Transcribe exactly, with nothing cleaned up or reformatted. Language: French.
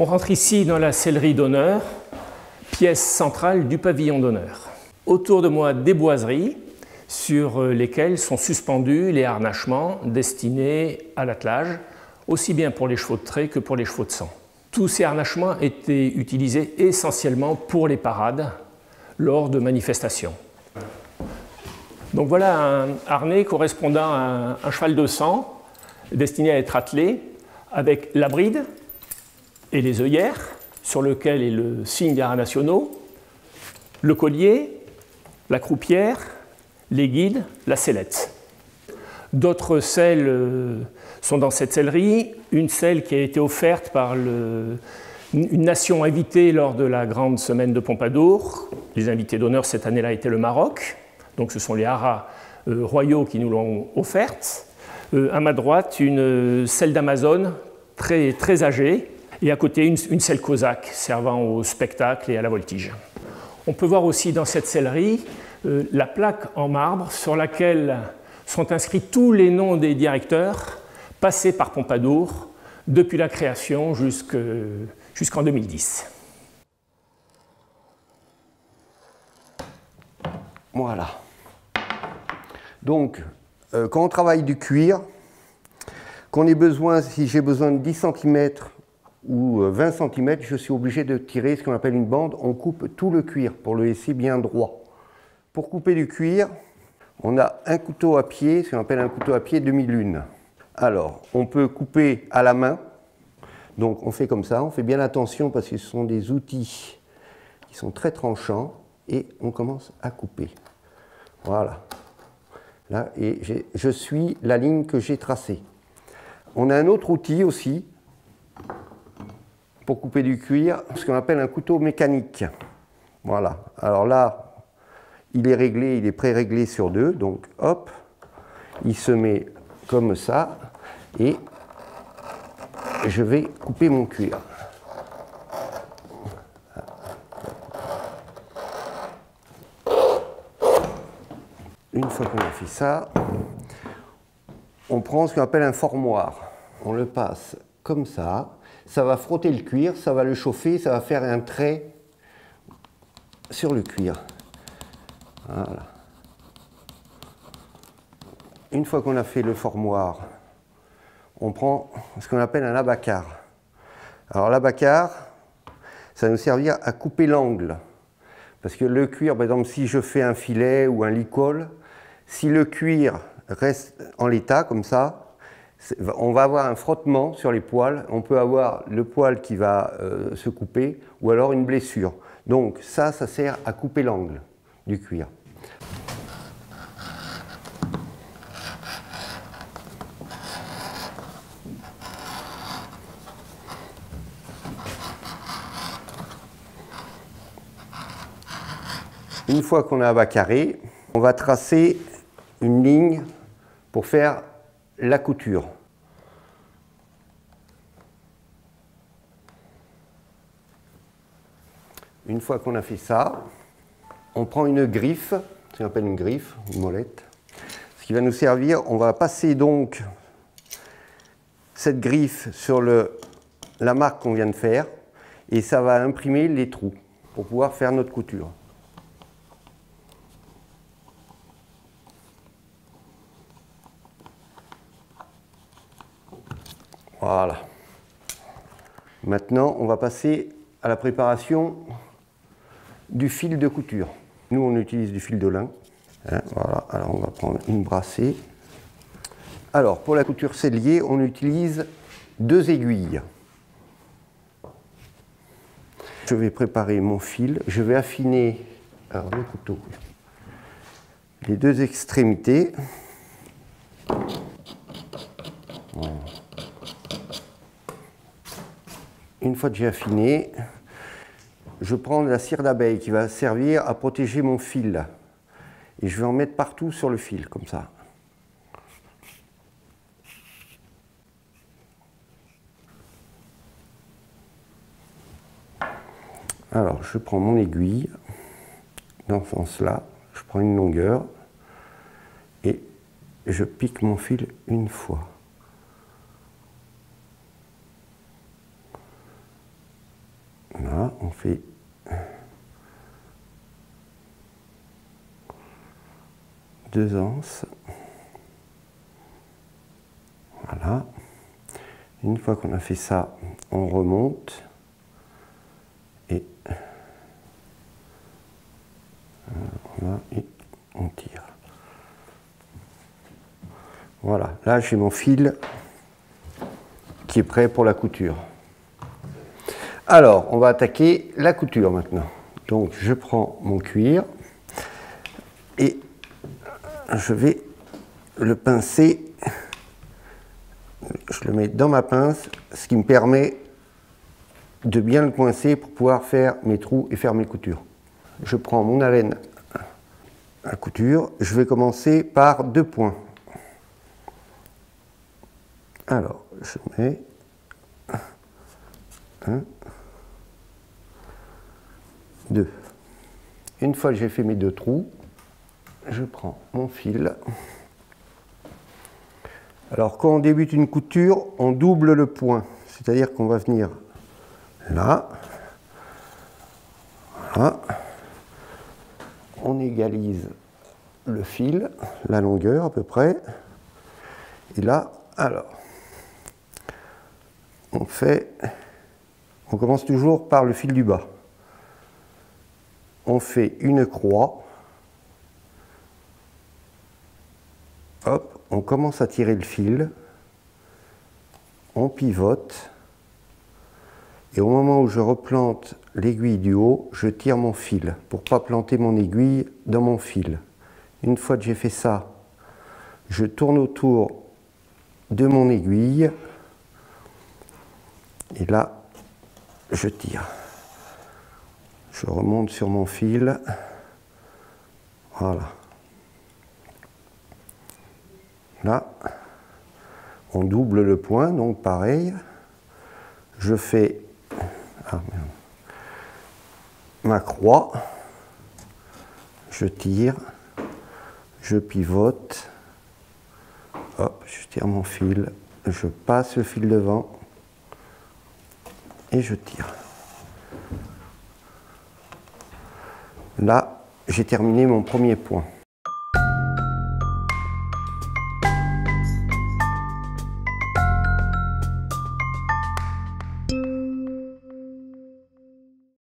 On rentre ici dans la sellerie d'honneur, pièce centrale du pavillon d'honneur. Autour de moi, des boiseries sur lesquelles sont suspendus les harnachements destinés à l'attelage, aussi bien pour les chevaux de trait que pour les chevaux de sang. Tous ces harnachements étaient utilisés essentiellement pour les parades lors de manifestations. Donc voilà un harnais correspondant à un cheval de sang destiné à être attelé avec la bride et les œillères sur lequel est le signe des haras nationaux, le collier, la croupière, les guides, la sellette. D'autres selles sont dans cette sellerie, une selle qui a été offerte par le, une nation invitée lors de la grande semaine de Pompadour. Les invités d'honneur cette année-là étaient le Maroc. Donc ce sont les haras euh, royaux qui nous l'ont offerte. Euh, à ma droite, une selle d'Amazone très, très âgée, et à côté une, une selle Cossack servant au spectacle et à la voltige. On peut voir aussi dans cette sellerie euh, la plaque en marbre sur laquelle sont inscrits tous les noms des directeurs passés par Pompadour depuis la création jusqu'en deux mille dix. Voilà. Donc, euh, quand on travaille du cuir, qu'on ait besoin, si j'ai besoin de dix centimètres ou vingt centimètres, je suis obligé de tirer ce qu'on appelle une bande. On coupe tout le cuir pour le laisser bien droit. Pour couper du cuir, on a un couteau à pied, ce qu'on appelle un couteau à pied demi-lune. Alors, on peut couper à la main. Donc, on fait comme ça, on fait bien attention parce que ce sont des outils qui sont très tranchants. Et on commence à couper. Voilà. Là, et je suis la ligne que j'ai tracée. On a un autre outil aussi pour couper du cuir, ce qu'on appelle un couteau mécanique. Voilà. Alors là, il est réglé, il est pré-réglé sur deux. Donc, hop, il se met comme ça. Et je vais couper mon cuir. Une fois qu'on a fait ça, on prend ce qu'on appelle un formoir. On le passe comme ça, ça va frotter le cuir, ça va le chauffer, ça va faire un trait sur le cuir. Voilà. Une fois qu'on a fait le formoir, on prend ce qu'on appelle un abacar. Alors l'abacar, ça va nous servir à couper l'angle. Parce que le cuir, par exemple, si je fais un filet ou un licol, si le cuir reste en l'état, comme ça, on va avoir un frottement sur les poils, on peut avoir le poil qui va euh, se couper, ou alors une blessure. Donc ça, ça sert à couper l'angle du cuir. Une fois qu'on a abacaré, on va tracer une ligne pour faire la couture. Une fois qu'on a fait ça, on prend une griffe, ce qu'on appelle une griffe, une molette, ce qui va nous servir, on va passer donc cette griffe sur le, la marque qu'on vient de faire et ça va imprimer les trous pour pouvoir faire notre couture. Voilà. Maintenant, on va passer à la préparation du fil de couture. Nous, on utilise du fil de lin. Hein, voilà. Alors, on va prendre une brassée. Alors, pour la couture sellier, on utilise deux aiguilles. Je vais préparer mon fil. Je vais affiner alors, le couteau. Les deux extrémités. Voilà. Une fois que j'ai affiné, je prends de la cire d'abeille qui va servir à protéger mon fil. Et je vais en mettre partout sur le fil, comme ça. Alors, je prends mon aiguille, dans ce sens-là, je prends une longueur, et je pique mon fil une fois. on fait deux anses. Voilà. Une fois qu'on a fait ça, on remonte et on tire. Voilà, là j'ai mon fil qui est prêt pour la couture. Alors, on va attaquer la couture maintenant. Donc, je prends mon cuir et je vais le pincer. Je le mets dans ma pince, ce qui me permet de bien le coincer pour pouvoir faire mes trous et faire mes coutures. Je prends mon alêne à couture. Je vais commencer par deux points. Alors, je mets un, deux. Une fois que j'ai fait mes deux trous, je prends mon fil. Alors, quand on débute une couture, on double le point. C'est-à-dire qu'on va venir là. Voilà. On égalise le fil, la longueur à peu près. Et là, alors... On fait, on commence toujours par le fil du bas. On fait une croix. Hop, on commence à tirer le fil. On pivote. Et au moment où je replante l'aiguille du haut, je tire mon fil pour ne pas planter mon aiguille dans mon fil. Une fois que j'ai fait ça, je tourne autour de mon aiguille. Et là, je tire. Je remonte sur mon fil. Voilà. Là, on double le point, donc pareil. Je fais ah, merde. ma croix. Je tire. Je pivote. Hop, je tire mon fil. Je passe le fil devant. Et je tire. Là, j'ai terminé mon premier point.